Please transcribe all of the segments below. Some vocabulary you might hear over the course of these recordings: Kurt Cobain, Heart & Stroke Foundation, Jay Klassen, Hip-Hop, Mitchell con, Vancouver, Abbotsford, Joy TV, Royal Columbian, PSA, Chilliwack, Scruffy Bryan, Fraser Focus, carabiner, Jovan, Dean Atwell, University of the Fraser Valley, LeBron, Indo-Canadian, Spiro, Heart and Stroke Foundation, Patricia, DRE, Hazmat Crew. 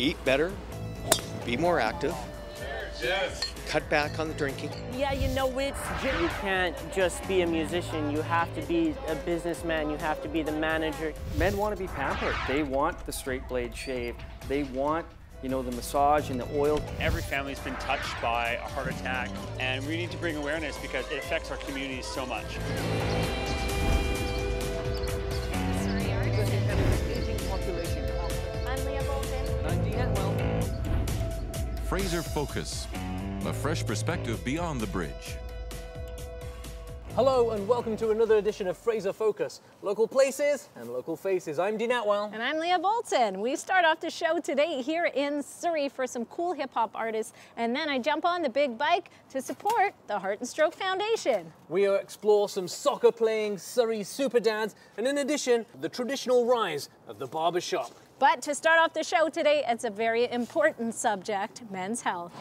eat better, be more active, cut back on the drinking. Yeah, you know, you can't just be a musician. You have to be a businessman. You have to be the manager. Men want to be pampered. They want the straight blade shave. They want, you know, the massage and the oil. Every family's been touched by a heart attack, and we need to bring awareness because it affects our communities so much. I'm Leah Bolton. I'm Dean Atwell. Fraser Focus, a fresh perspective beyond the bridge. Hello and welcome to another edition of Fraser Focus, local places and local faces. I'm Dean Atwell. And I'm Leah Bolton. We start off the show today here in Surrey for some cool hip hop artists, and then I jump on the big bike to support the Heart and Stroke Foundation. We explore some soccer playing Surrey super dads, and in addition, the traditional rise of the barber shop. But to start off the show today, it's a very important subject, men's health.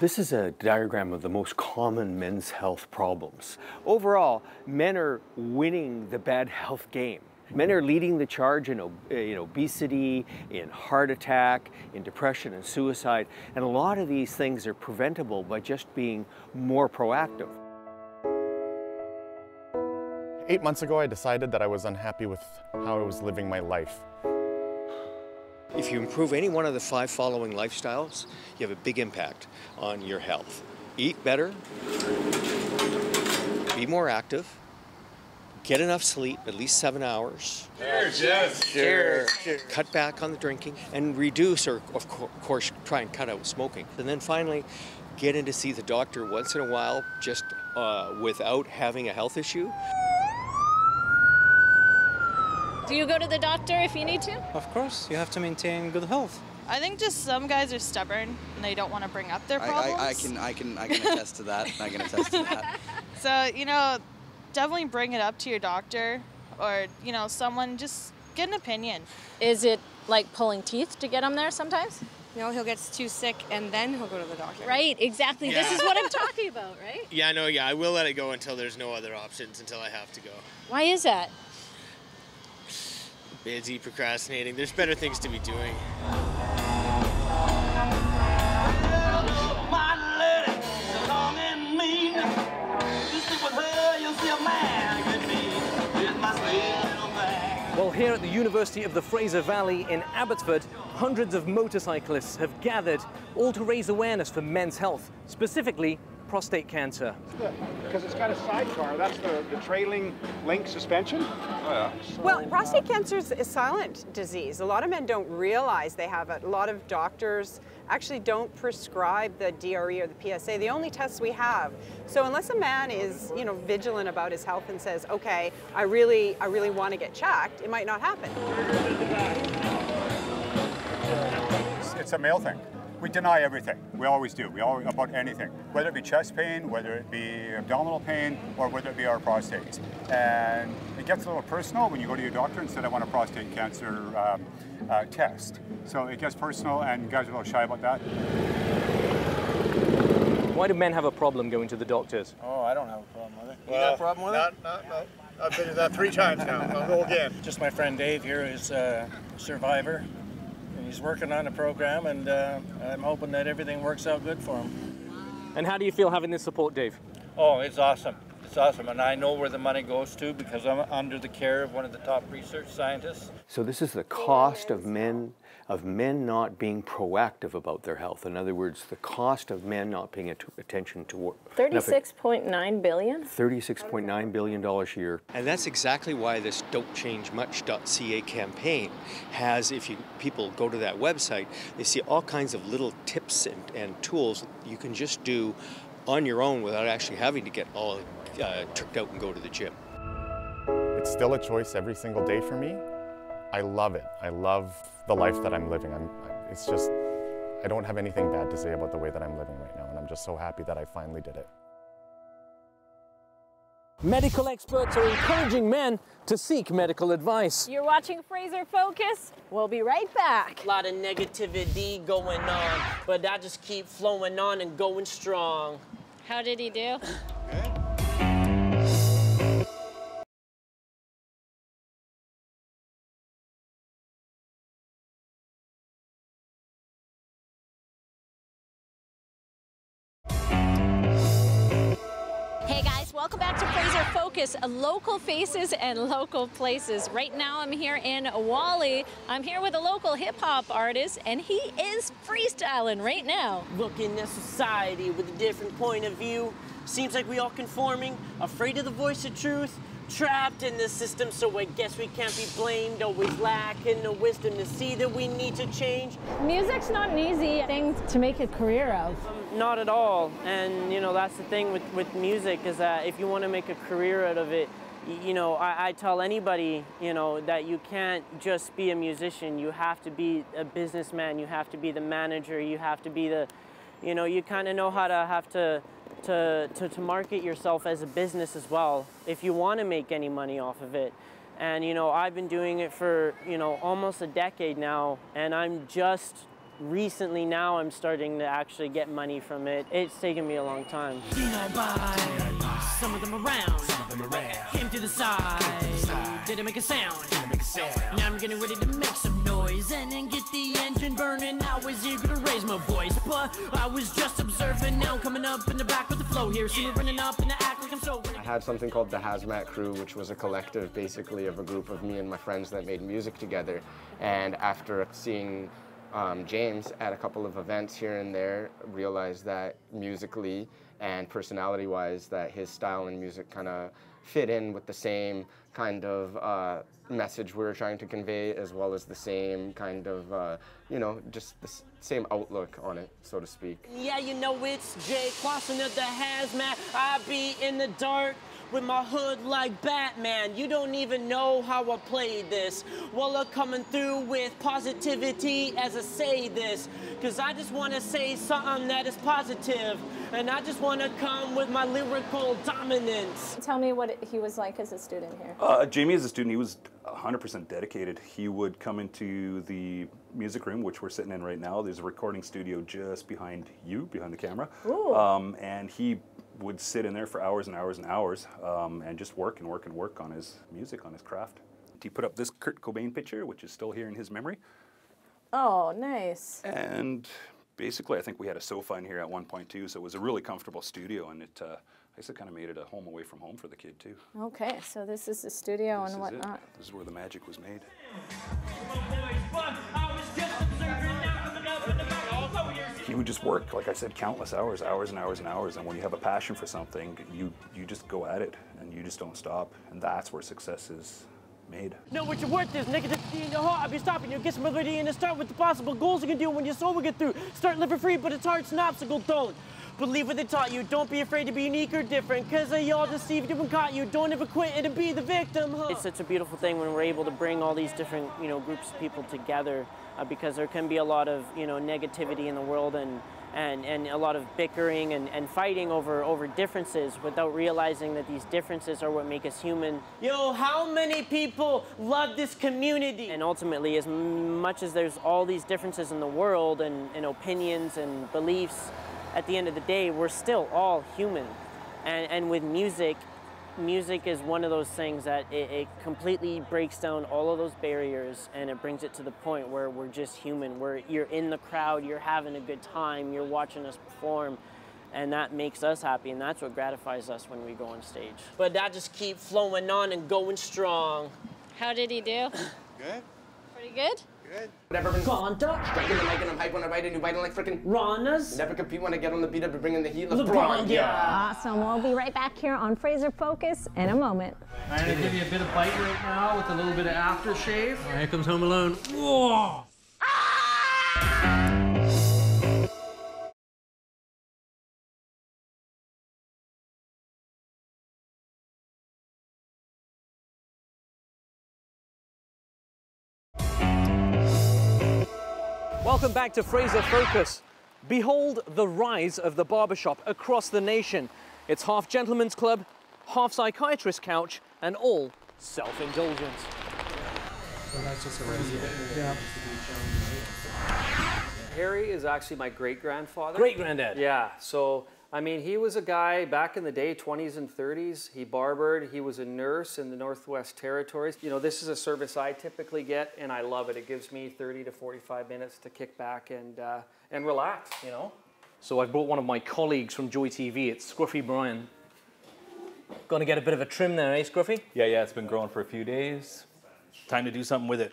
This is a diagram of the most common men's health problems. Overall, men are winning the bad health game. Men are leading the charge in obesity, in heart attack, in depression and suicide. And a lot of these things are preventable by just being more proactive. 8 months ago, I decided that I was unhappy with how I was living my life. If you improve any one of the 5 following lifestyles, you have a big impact on your health. Eat better, be more active, get enough sleep, at least 7 hours. Cheers. Cut back on the drinking and reduce, or of course, try and cut out smoking. And then finally, get in to see the doctor once in a while, just without having a health issue. Do you go to the doctor if you need to? Of course, you have to maintain good health. I think just some guys are stubborn and they don't want to bring up their problems. I can attest to that. I can attest to that. So, you know, definitely bring it up to your doctor or, you know, someone, just get an opinion. Is it like pulling teeth to get him there sometimes? No, he'll get too sick and then he'll go to the doctor. Right, exactly. Yeah. This is what I'm talking about, right? Yeah, I know, yeah. I will let it go until there's no other options, until I have to go. Why is that? Busy, procrastinating. There's better things to be doing. Well, here at the University of the Fraser Valley in Abbotsford, hundreds of motorcyclists have gathered, all to raise awareness for men's health, specifically prostate cancer. Because it's got a sidecar, that's the trailing link suspension. Oh, yeah. Well, prostate cancer is a silent disease. A lot of men don't realize they have it. A lot of doctors actually don't prescribe the DRE or the PSA, the only tests we have. So unless a man is, you know, vigilant about his health and says, okay, I really want to get checked, it might not happen. It's a male thing. We deny everything. We always do. We always, about anything, whether it be chest pain, whether it be abdominal pain, or whether it be our prostate. And it gets a little personal when you go to your doctor and said, I want a prostate cancer test. So it gets personal, and guys are a little shy about that. Why do men have a problem going to the doctors? Oh, I don't have a problem with it. Well, you got a problem with it? No. I've been to that 3 times now. I'll go again. Just my friend Dave here is a survivor. He's working on a program, and I'm hoping that everything works out good for him. And how do you feel having this support, Dave? Oh, it's awesome. It's awesome, and I know where the money goes to because I'm under the care of one of the top research scientists. So this is the cost of men not being proactive about their health. In other words, the cost of men not paying attention to... $36.9 billion? $36.9 billion a year. And that's exactly why this dontchangemuch.ca campaign has, if you people go to that website, they see all kinds of little tips and tools you can just do on your own without actually having to get all tricked out and go to the gym. It's still a choice every single day for me. I love it. I love the life that I'm living. It's just, I don't have anything bad to say about the way that I'm living right now, and I'm just so happy that I finally did it. Medical experts are encouraging men to seek medical advice. You're watching Fraser Focus. We'll be right back. A lot of negativity going on, but I just keep flowing on and going strong. How did he do? Good. welcome back to Fraser Focus, local faces and local places. Right now I'm here in Wally. I'm here with a local hip-hop artist, and he is freestyling right now. Looking at society with a different point of view. Seems like we all conforming, afraid of the voice of truth, trapped in this system, so I guess we can't be blamed. Always lacking the wisdom to see that we need to change. Music's not an easy thing to make a career of. Not at all. And, you know, that's the thing with music, is that if you want to make a career out of it, you know, I tell anybody, you know, that you can't just be a musician. You have to be a businessman. You have to be the manager. You have to be the, you know, you kind of know how to have to market yourself as a business as well, if you want to make any money off of it. And, you know, I've been doing it for, you know, almost a decade now, and I'm just recently now I'm starting to actually get money from it. It's taken me a long time. DIY, some of them around, came to the side, didn't make a sound. Now I'm getting ready to make some noise and then get the engine burning. I was eager to raise my voice, but I was just observing. Now I'm coming up in the back with the flow here. See me running up in the act like I'm so... I had something called the Hazmat Crew, which was a collective basically of a group of me and my friends that made music together. And after seeing James at a couple of events here and there, realized that musically and personality-wise that his style and music kind of fit in with the same kind of message we were trying to convey, as well as the same kind of, you know, just the same outlook on it, so to speak. Yeah, you know, it's Jay Klassen of the Hazmat. I be in the dark with my hood like Batman. You don't even know how I play this. Well, I'm coming through with positivity as I say this, because I just want to say something that is positive, and I just want to come with my lyrical dominance. Tell me what he was like as a student here. Jamie as a student, he was 100% dedicated. He would come into the music room, which we're sitting in right now. There's a recording studio just behind you, behind the camera. Ooh. And he would sit in there for hours and hours and hours and just work and work and work on his music, on his craft. He put up this Kurt Cobain picture, which is still here in his memory. Oh, nice. And basically, I think we had a sofa in here at one point too, so it was a really comfortable studio, and it I guess it kind of made it a home away from home for the kid too. Okay, so this is the studio and whatnot. This is where the magic was made. He would just work, like I said, countless hours, hours and hours and hours. And when you have a passion for something, you just go at it and you just don't stop. And that's where success is made. Know what your worth is, negativity in your heart. I'll be stopping you. Get some ability and start with the possible goals you can do when your soul will get through. Start living free, but it's hard. It's an obstacle. Don't. Believe what they taught you. Don't be afraid to be unique or different, because they all deceived you and caught you. Don't ever quit and be the victim, huh? It's such a beautiful thing when we're able to bring all these different, you know, groups of people together, because there can be a lot of, you know, negativity in the world and a lot of bickering and fighting over differences, without realizing that these differences are what make us human. Yo, how many people love this community? And ultimately, as much as there's all these differences in the world and opinions and beliefs, at the end of the day, we're still all human. And with music, music is one of those things that it completely breaks down all of those barriers, and it brings it to the point where we're just human, where you're in the crowd, you're having a good time, you're watching us perform, and that makes us happy, and that's what gratifies us when we go on stage. But I just keep flowing on and going strong. How did he do? Good. Pretty good? Good. Never been conduct. Striking the mic and I'm hype when I write, and you biting like frickin' Ronas. Never compete when I get on the beat up and bring in the heat. LeBron, yeah. Awesome. We'll be right back here on Fraser Focus in a moment. I'm gonna give you a bit of bite right now with a little bit of aftershave. Right, here comes Home Alone. Whoa! Ah! Welcome back to Fraser Focus. Behold the rise of the barbershop across the nation. It's half gentleman's club, half psychiatrist couch, and all self-indulgence. So that's just a resume. Yeah. Harry is actually my great-grandfather. Great-granddad. Yeah, so, I mean, he was a guy back in the day, 20s and 30s. He barbered, he was a nurse in the Northwest Territories. You know, this is a service I typically get, and I love it. It gives me 30 to 45 minutes to kick back and relax, you know? So I brought one of my colleagues from Joy TV. It's Scruffy Bryan. Going to get a bit of a trim there, eh, Scruffy? Yeah, it's been growing for a few days. Time to do something with it.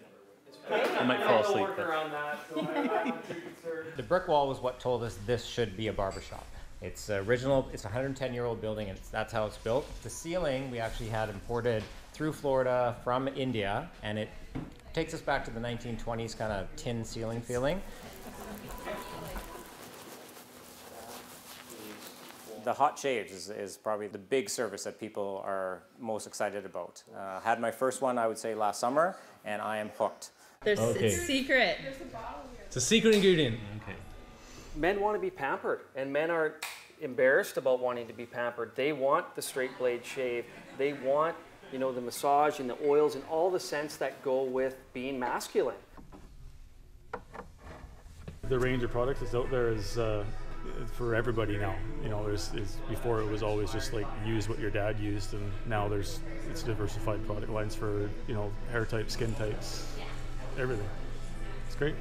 I might fall asleep. The brick wall was what told us this should be a barbershop. It's original, it's a 110-year-old building, and that's how it's built. The ceiling we actually had imported through Florida from India, and it takes us back to the 1920s kind of tin ceiling feeling. The hot shave is probably the big service that people are most excited about. Had my first one, I would say, last summer, and I am hooked. It's secret. It's a secret ingredient. Okay. Men want to be pampered, and men are embarrassed about wanting to be pampered. They want the straight blade shave. They want, you know, the massage and the oils and all the scents that go with being masculine. The range of products that's out there is for everybody now. You know, before it was always just like use what your dad used, and now it's diversified product lines for, you know, hair types, skin types, everything. It's great.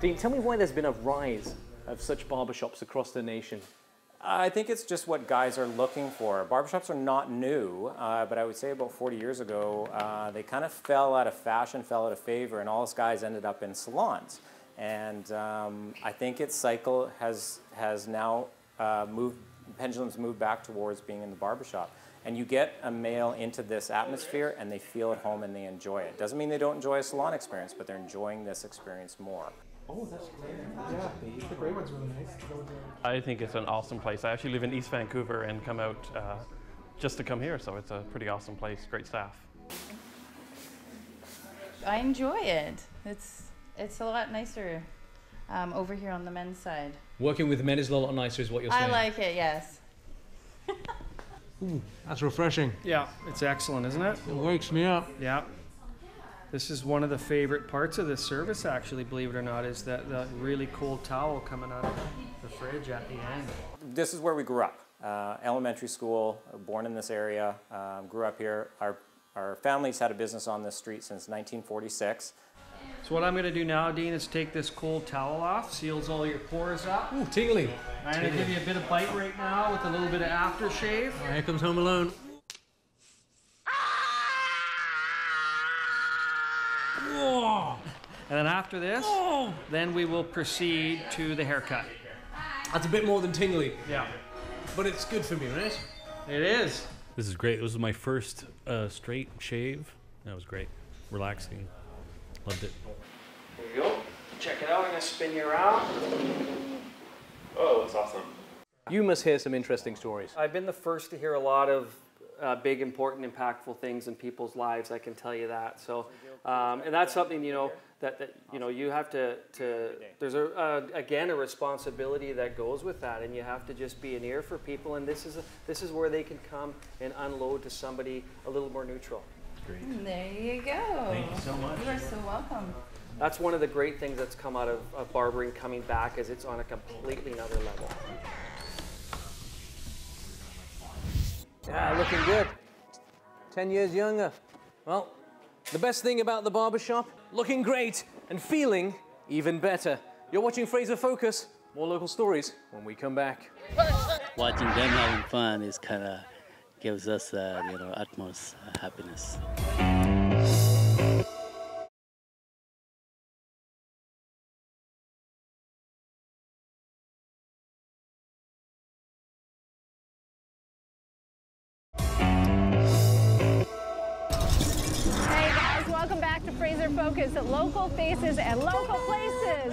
Dean, tell me why there's been a rise of such barbershops across the nation. I think it's just what guys are looking for. Barbershops are not new, but I would say about 40 years ago, they kind of fell out of fashion, fell out of favor, and all these guys ended up in salons. And I think its cycle has now moved, pendulum's moved back towards being in the barbershop. And you get a male into this atmosphere, and they feel at home and they enjoy it. Doesn't mean they don't enjoy a salon experience, but they're enjoying this experience more. Oh, that's great. Yeah, the gray one's really nice. I think it's an awesome place. I actually live in East Vancouver and come out just to come here, so it's a pretty awesome place, great staff. I enjoy it. It's a lot nicer over here on the men's side. Working with men is a lot nicer is what you're saying. I like it, yes. Ooh, that's refreshing. Yeah, it's excellent, isn't it? It wakes me up. Yeah. This is one of the favorite parts of this service, actually, believe it or not, is that really cold towel coming out of the fridge at the end. This is where we grew up. Elementary school, born in this area, grew up here. Our family's had a business on this street since 1946. So what I'm going to do now, Dean, is take this cold towel off, seals all your pores up. Ooh, tingly. I'm going to give you a bit of bite right now with a little bit of aftershave. Right, here comes Home Alone. Whoa. And then after this, whoa, then we will proceed to the haircut. That's a bit more than tingly. Yeah. But it's good for me, right? It is. This is great. This was my first straight shave. That was great. Relaxing. Loved it. Here we go. Check it out. I'm going to spin you around. Oh, that's awesome. You must hear some interesting stories. I've been the first to hear a lot of big, important, impactful things in people's lives, I can tell you that. So, and that's something, you know, that you know, you have to there's again a responsibility that goes with that, and you have to just be an ear for people, and this is where they can come and unload to somebody a little more neutral. Great. There you go. Thank you so much. You are so welcome. That's one of the great things that's come out of barbering coming back, is it's on a completely another level. Yeah, looking good. 10 years younger. Well, the best thing about the barbershop, looking great and feeling even better. You're watching Fraser Focus. More local stories when we come back. Watching them having fun is kind of gives us you know, utmost happiness. At local faces and local places.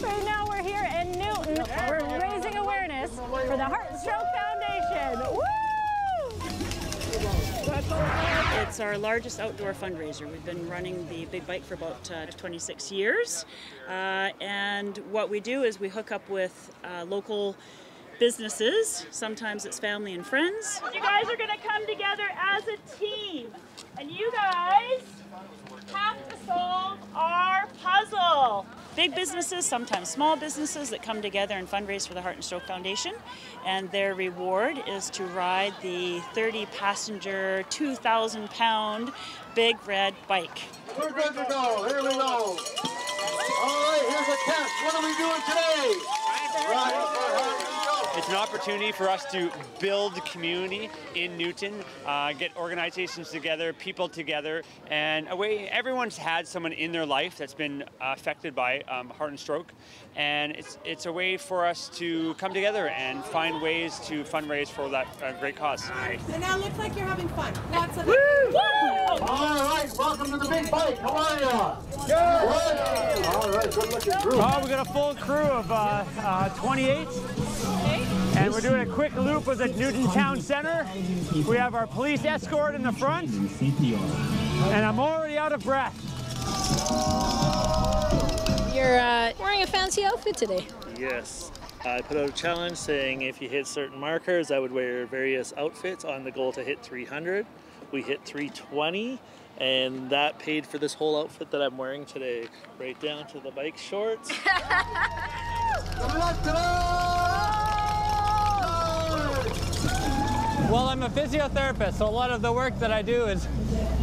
Right now we're here in Newton. We're raising awareness for the Heart and Stroke Foundation. Woo! It's our largest outdoor fundraiser. We've been running the Big Bike for about 26 years. And what we do is we hook up with local businesses. Sometimes it's family and friends. You guys are going to come together as a team. And you guys have to solve our puzzle. Big businesses, sometimes small businesses, that come together and fundraise for the Heart and Stroke Foundation. And their reward is to ride the 30-passenger, 2,000-pound big red bike. We're good to go. Here we go. All right, here's a test. What are we doing today? Ride for Heart and Stroke. It's an opportunity for us to build community in Newton, get organizations together, people together, and a way everyone's had someone in their life that's been affected by heart and stroke, and it's a way for us to come together and find ways to fundraise for that great cause. And now it looks like you're having fun. Lots of it. All right, welcome to the big fight. How are you? Good. All right, good looking crew. Oh, we got a full crew of 28. And we're doing a quick loop with the Newton Town Centre. We have our police escort in the front. And I'm already out of breath. You're wearing a fancy outfit today. Yes. I put out a challenge saying if you hit certain markers, I would wear various outfits on the goal to hit 300. We hit 320, and that paid for this whole outfit that I'm wearing today, right down to the bike shorts. Well, I'm a physiotherapist, so a lot of the work that I do is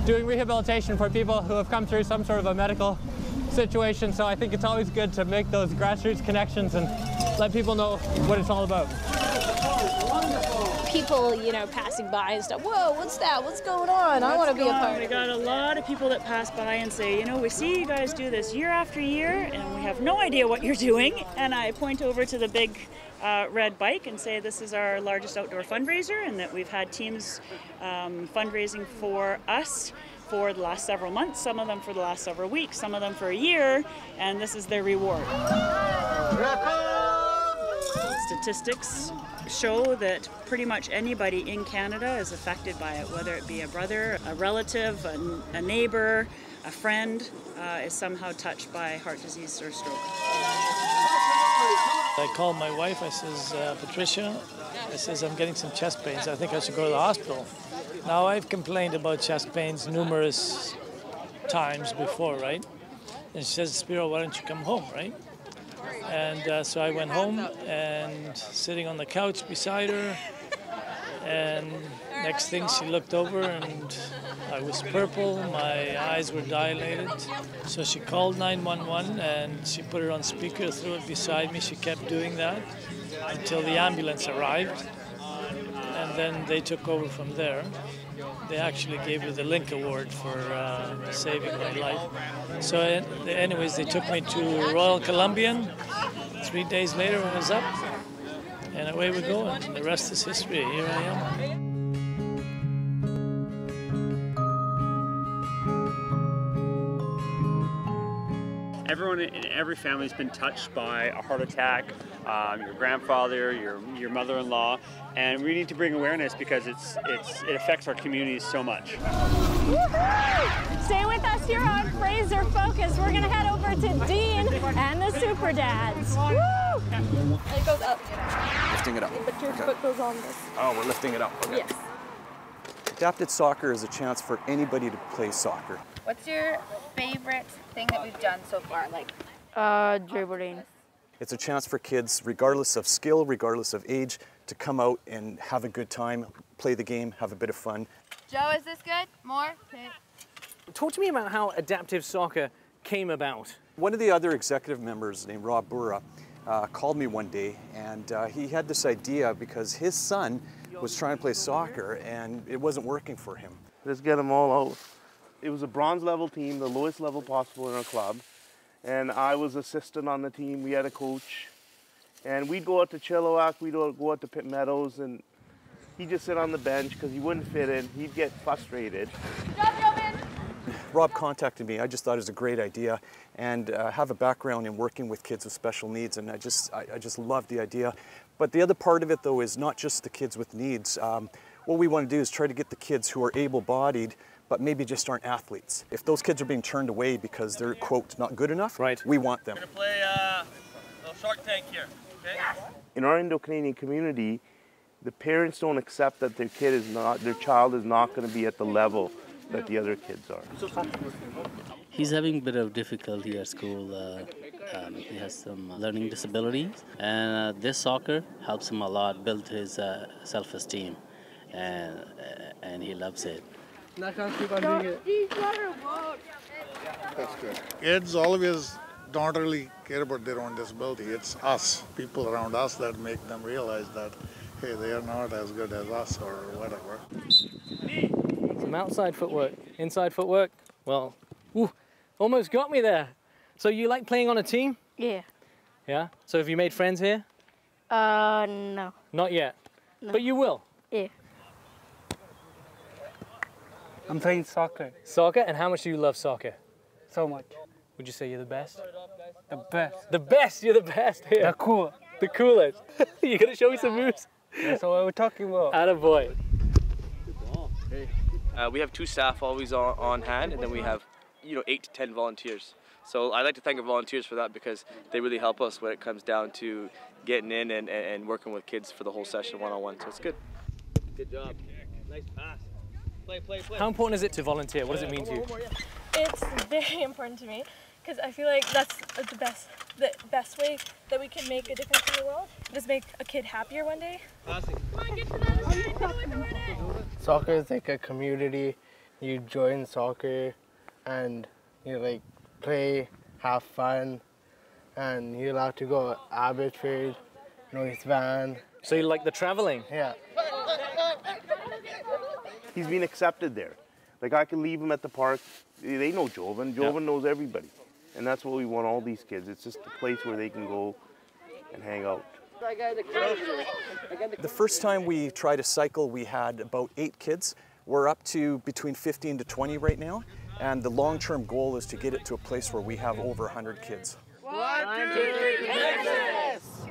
doing rehabilitation for people who have come through some sort of a medical situation, so I think it's always good to make those grassroots connections and let people know what it's all about. People, you know, passing by and stuff, whoa, what's that? What's going on? I want to be a part of it. We got a lot of people that pass by and say, you know, we see you guys do this year after year, and we have no idea what you're doing. And I point over to the big red bike and say this is our largest outdoor fundraiser, and that we've had teams fundraising for us for the last several months, some of them for the last several weeks, some of them for a year, and this is their reward. Statistics show that pretty much anybody in Canada is affected by it, whether it be a brother, a relative, a neighbor, a friend, is somehow touched by heart disease or stroke. I called my wife, I says, Patricia, I says, I'm getting some chest pains, I think I should go to the hospital. Now, I've complained about chest pains numerous times before, right? And she says, Spiro, why don't you come home, right? And so I went home, and sitting on the couch beside her, and next thing she looked over and I was purple, my eyes were dilated. So she called 911 and she put her on speaker, threw it beside me. She kept doing that until the ambulance arrived, and then they took over from there. They actually gave her the Link Award for saving my life. So anyways, they took me to Royal Columbian. 3 days later, I was up, and away we go, and the rest is history. Here I am. Everyone in every family's been touched by a heart attack, your grandfather, your mother-in-law, and we need to bring awareness because it affects our communities so much. Woohoo! Stay with us here on Fraser Focus. We're gonna head over to Dean and the Super Dads. Woo! It goes up. Lifting it up. But your foot goes on this. Oh, we're lifting it up. Okay. Yes. Adapted soccer is a chance for anybody to play soccer. What's your favorite thing that we've done so far? Like dribbling. It's a chance for kids, regardless of skill, regardless of age, to come out and have a good time, play the game, have a bit of fun. Joe, is this good? More? Okay. Talk to me about how adaptive soccer came about. One of the other executive members named Rob Burra called me one day, and he had this idea because his son was trying to play soccer and it wasn't working for him. Let's get them all out. It was a bronze level team, the lowest level possible in our club, and I was assistant on the team. We had a coach, and we'd go out to Chilliwack, we'd go out to Pitt Meadows, and he'd just sit on the bench because he wouldn't fit in. He'd get frustrated. Rob contacted me. I just thought it was a great idea, and have a background in working with kids with special needs, and I just loved the idea. But the other part of it, though, is not just the kids with needs. What we want to do is try to get the kids who are able-bodied but maybe just aren't athletes. If those kids are being turned away because they're, quote, not good enough, right. We want them. We're gonna play a little Shark Tank here, okay? In our Indo-Canadian community, the parents don't accept that their kid is not, their child is not gonna be at the level that the other kids are. He's having a bit of difficulty at school. He has some learning disabilities, and this soccer helps him a lot, build his self-esteem, and he loves it. Kids always don't really care about their own disability. It's us, people around us, that make them realize that, hey, they are not as good as us or whatever. Some outside footwork, inside footwork. Well, ooh, almost got me there. So you like playing on a team? Yeah. Yeah? So have you made friends here? No. Not yet? No. But you will? Yeah. I'm playing soccer. Soccer? And how much do you love soccer? So much. Would you say you're the best? The best. The best? You're the best here. The cool. The coolest. You're going to show me some moves? That's what we're talking about. Attaboy. We have two staff always on hand, and then we have, 8 to 10 volunteers. So I'd like to thank the volunteers for that, because they really help us when it comes down to getting in and working with kids for the whole session one-on-one. So it's good. Good job. Nice pass. Play, play, play. How important is it to volunteer? What does it mean to you? It's very important to me, because I feel like that's the best way that we can make a difference in the world. Just make a kid happier one day. Awesome. Come on, get to the other side. Soccer is like a community. You join soccer and you like play, have fun, and you're allowed to go to Abbotsford, North Van. So you like the traveling? Yeah. He's been accepted there. Like, I can leave him at the park. They know Jovan. Jovan knows everybody. And that's what we want all these kids. It's just a place where they can go and hang out. The first time we tried to cycle, we had about 8 kids. We're up to between 15 to 20 right now. And the long-term goal is to get it to a place where we have over 100 kids. 1, 2, 3, Texas!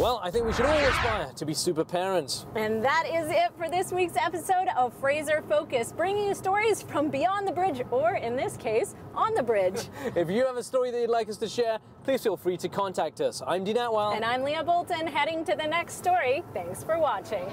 Well, I think we should all aspire to be super parents. And that is it for this week's episode of Fraser Focus, bringing you stories from beyond the bridge, or in this case, on the bridge. If you have a story that you'd like us to share, please feel free to contact us. I'm Dean Atwell. And I'm Leah Bolton, heading to the next story. Thanks for watching.